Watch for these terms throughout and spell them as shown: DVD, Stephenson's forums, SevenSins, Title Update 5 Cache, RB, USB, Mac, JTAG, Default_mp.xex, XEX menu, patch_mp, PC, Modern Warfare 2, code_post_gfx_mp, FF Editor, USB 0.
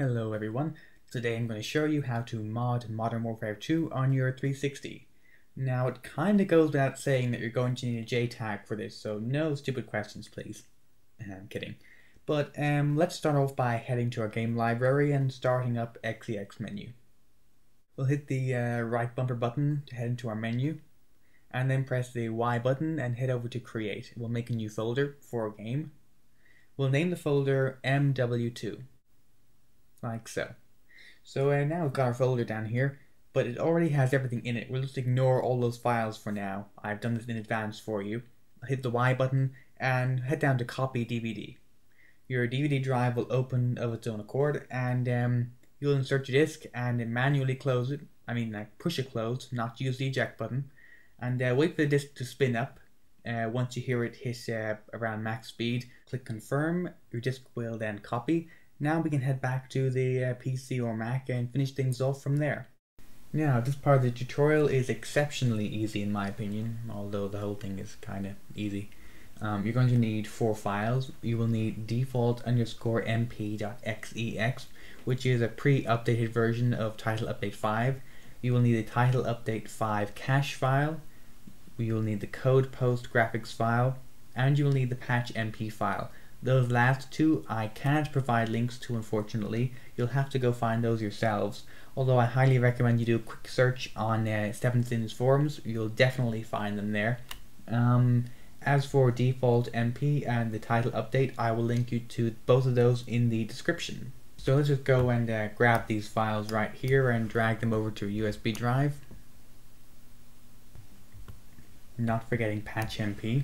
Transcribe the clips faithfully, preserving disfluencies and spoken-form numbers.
Hello everyone, today I'm going to show you how to mod Modern Warfare two on your three sixty. Now it kinda goes without saying that you're going to need a J tag for this, so no stupid questions please. I'm kidding. But um, let's start off by heading to our game library and starting up X E X menu. We'll hit the uh, right bumper button to head into our menu, and then press the Y button and head over to create. We'll make a new folder for our game. We'll name the folder M W two. Like so. So uh, now we've got our folder down here, but it already has everything in it. We'll just ignore all those files for now. I've done this in advance for you. Hit the Y button and head down to copy D V D. Your D V D drive will open of its own accord, and um, you'll insert your disc and then manually close it. I mean like push it close, not use the eject button, and uh, wait for the disc to spin up. Uh, once you hear it hit uh, around max speed, click confirm. Your disc will then copy. Now we can head back to the uh, P C or Mac and finish things off from there. Now, this part of the tutorial is exceptionally easy in my opinion, although the whole thing is kinda easy. Um, you're going to need four files. You will need default underscore m p dot x e x, which is a pre-updated version of Title Update five. You will need the Title Update five cache file. You will need the code post graphics file, and you will need the patch M P file. Those last two I can't provide links to, unfortunately. You'll have to go find those yourselves. Although I highly recommend you do a quick search on uh, Stephenson's forums. You'll definitely find them there. Um, as for Default M P and the Title Update, I will link you to both of those in the description. So let's just go and uh, grab these files right here and drag them over to a U S B drive. Not forgetting patch M P.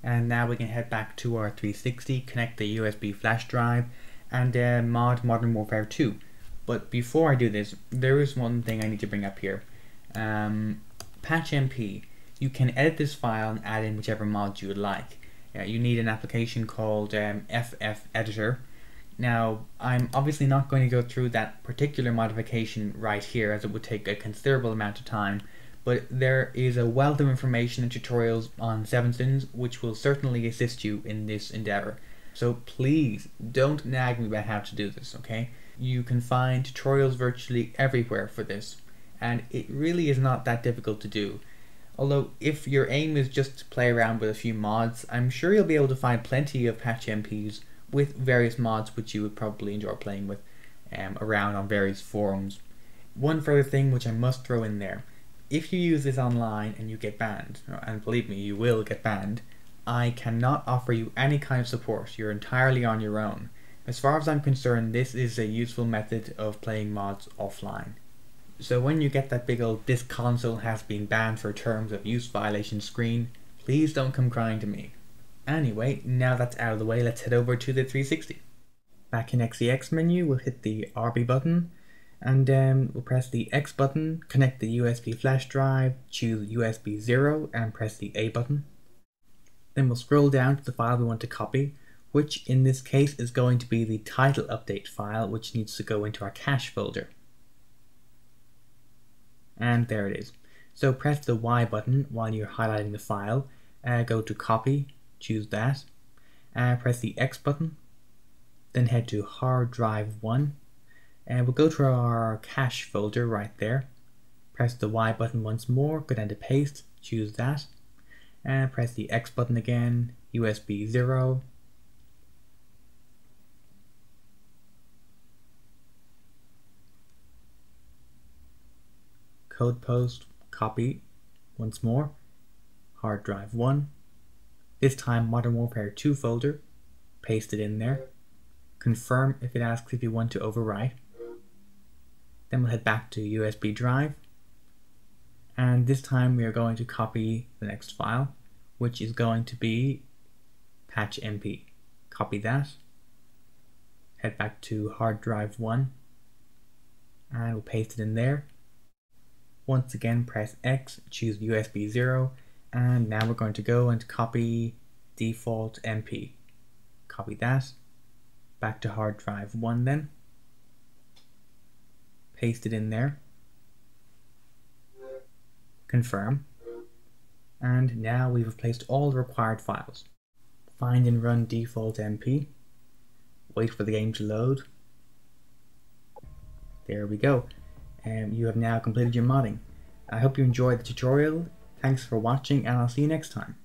And now we can head back to our three sixty, connect the U S B flash drive, and uh, mod Modern Warfare two. But before I do this, there is one thing I need to bring up here. Um, patch M P. You can edit this file and add in whichever mods you would like. Uh, you need an application called um, F F Editor. Now, I'm obviously not going to go through that particular modification right here, as it would take a considerable amount of time. But there is a wealth of information and tutorials on SevenSins which will certainly assist you in this endeavor. So please don't nag me about how to do this, okay? You can find tutorials virtually everywhere for this, and it really is not that difficult to do. Although if your aim is just to play around with a few mods, I'm sure you'll be able to find plenty of patch M Ps with various mods which you would probably enjoy playing with um, around on various forums. One further thing which I must throw in there. If you use this online and you get banned, and believe me, you will get banned, I cannot offer you any kind of support. You're entirely on your own. As far as I'm concerned, this is a useful method of playing mods offline. So when you get that big old "this console has been banned for terms of use violation" screen, please don't come crying to me. Anyway, now that's out of the way, let's head over to the three sixty. Back in X E X menu, we'll hit the R B button, and um, we'll press the X button, connect the U S B flash drive, choose U S B zero, and press the A button. Then we'll scroll down to the file we want to copy, which in this case is going to be the Title Update file, which needs to go into our cache folder. And there it is. So press the Y button while you're highlighting the file, uh, go to copy, choose that, uh, press the X button, then head to hard drive one, and we'll go to our cache folder right there. Press the Y button once more, go down to paste, choose that, and press the X button again, U S B zero, code post, copy, once more, hard drive one, this time Modern Warfare two folder, paste it in there, confirm if it asks if you want to overwrite. Then we'll head back to U S B drive, and this time we are going to copy the next file, which is going to be patch M P. Copy that, head back to hard drive one, and we'll paste it in there. Once again press X, choose U S B zero, and now we're going to go and copy default M P. Copy that, back to hard drive one then. Paste it in there, confirm, and now we've replaced all the required files. find and run default M P, wait for the game to load. There we go. Um, you have now completed your modding. I hope you enjoyed the tutorial. Thanks for watching, and I'll see you next time.